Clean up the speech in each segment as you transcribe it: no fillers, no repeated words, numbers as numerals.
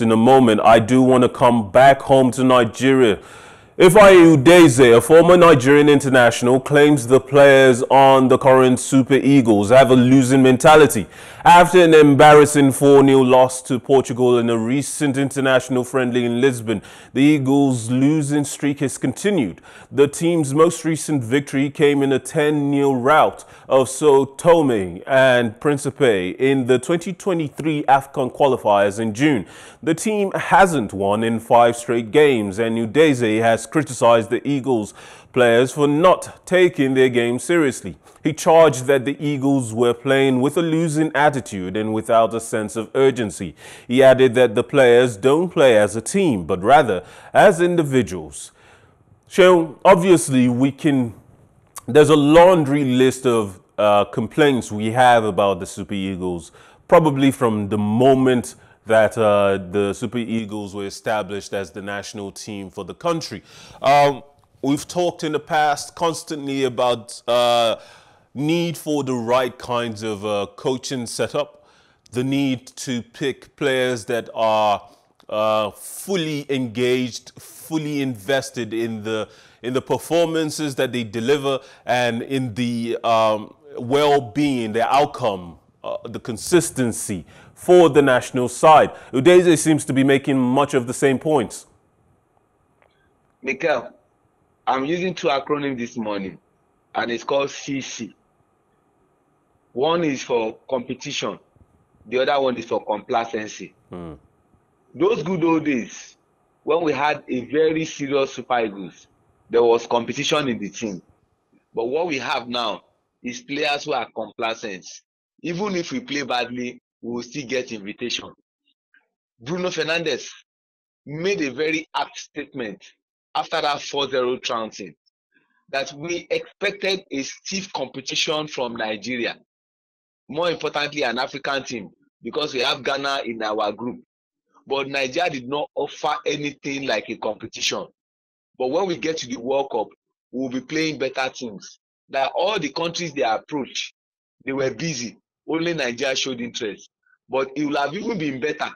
list in a moment. I do want to come back home to Nigeria. Ifeanyi Udeze, a former Nigerian international, claims the players on the current Super Eagles have a losing mentality after an embarrassing 4-0 loss to Portugal in a recent international friendly in Lisbon. The Eagles' losing streak has continued. The team's most recent victory came in a 10-0 rout of Sao Tome and Principe in the 2023 AFCON qualifiers in June. The team hasn't won in 5 straight games, and Udeze has criticized the Eagles players for not taking their game seriously. He charged that the Eagles were playing with a losing attitude and without a sense of urgency. He added that the players don't play as a team, but rather as individuals. So obviously there's a laundry list of complaints we have about the Super Eagles, probably from the moment that the Super Eagles were established as the national team for the country. We've talked in the past constantly about need for the right kinds of coaching setup, the need to pick players that are fully engaged, fully invested in the performances that they deliver and in the well-being, their outcome, the consistency for the national side. Udeze seems to be making much of the same points. Mikel, I'm using 2 acronyms this morning, and it's called CC. One is for competition. The other one is for complacency. Those good old days, when we had a very serious Super Eagles, there was competition in the team. But what we have now is players who are complacent. Even if we play badly, we will still get invitation. Bruno Fernandes made a very apt statement after that 4-0 trouncing, that we expected a stiff competition from Nigeria. More importantly, an African team, because we have Ghana in our group. But Nigeria did not offer anything like a competition. But when we get to the World Cup, we'll be playing better teams. That all the countries they approached, they were busy. Only Nigeria showed interest. But it would have even been better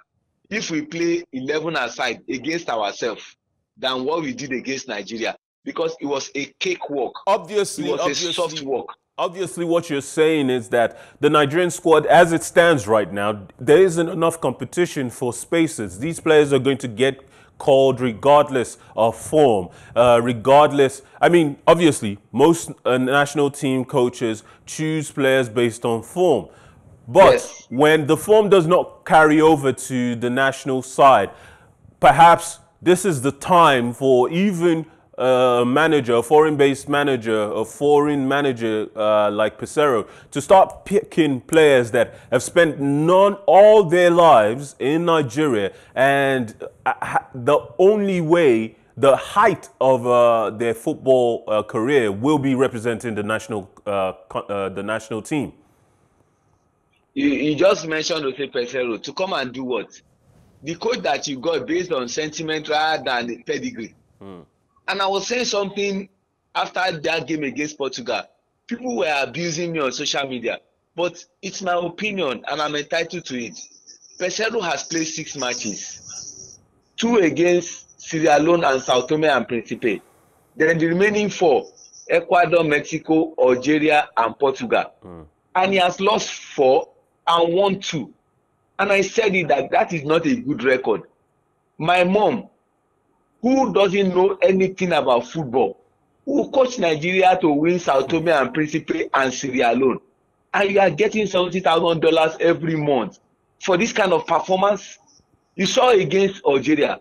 if we play 11-a-side against ourselves than what we did against Nigeria, because it was a cakewalk. Obviously, it was a soft walk. Obviously, what you're saying is that the Nigerian squad, as it stands right now, there isn't enough competition for spaces. These players are going to get called regardless of form, regardless. I mean, obviously, most national team coaches choose players based on form. But yes, when the form does not carry over to the national side, perhaps this is the time for even a manager, a foreign-based manager, a foreign manager like Peseiro, to start picking players that have spent all their lives in Nigeria, and the only way, the height of their football career will be representing the national team. You just mentioned Jose Peseiro to come and do what? The coach that you got based on sentiment rather than pedigree. And I was saying something after that game against Portugal. People were abusing me on social media, but it's my opinion and I'm entitled to it. Peseiro has played 6 matches, 2 against Sierra Leone and Sao Tome and Principe. Then the remaining 4, Ecuador, Mexico, Algeria, and Portugal. And he has lost 4 and won 2. And I said it, that is not a good record. My mom, who doesn't know anything about football, who coached Nigeria to win Sao Tome and Principe and Sierra Leone, and you are getting $70,000 every month for this kind of performance. You saw against Algeria,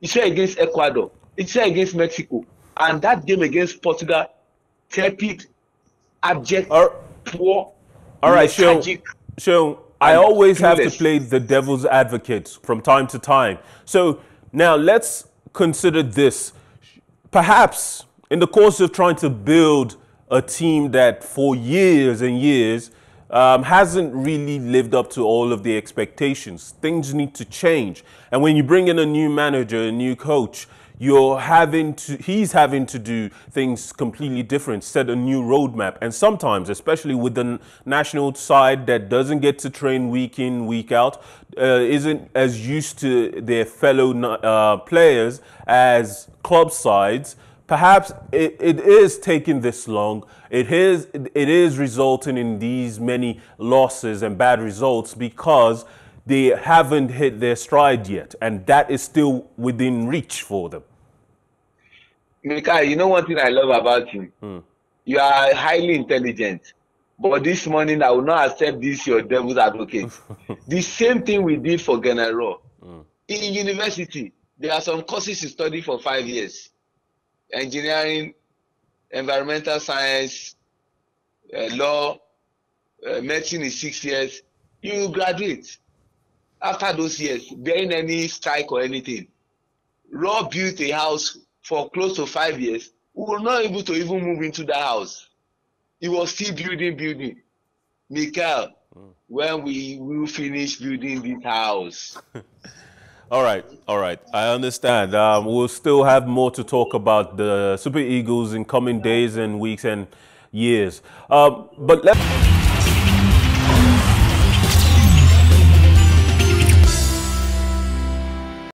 you saw against Ecuador, you saw against Mexico, and that game against Portugal, tepid, abject, poor, tragic. So I always have to play the devil's advocate from time to time. So now let's consider this. Perhaps in the course of trying to build a team that for years and years hasn't really lived up to all of the expectations, things need to change. And when you bring in a new manager, a new coach, you're having to, he's having to do things completely different, set a new roadmap. And sometimes, especially with the national side that doesn't get to train week in, week out, isn't as used to their fellow players as club sides, perhaps it is taking this long. It is resulting in these many losses and bad results because they haven't hit their stride yet, and that is still within reach for them. Mikai, you know one thing I love about you? You are highly intelligent, but this morning I will not accept this, your devil's advocate. The same thing we did for Ghana Raw. In university, there are some courses you study for 5 years. Engineering, environmental science, law, medicine is 6 years. You graduate. After those years, barring any strike or anything, Raw built a house for close to 5 years. We were not able to even move into that house. It was still building. Michael, when we will finish building this house. All right. I understand. We'll still have more to talk about the Super Eagles in coming days and weeks and years. But let's...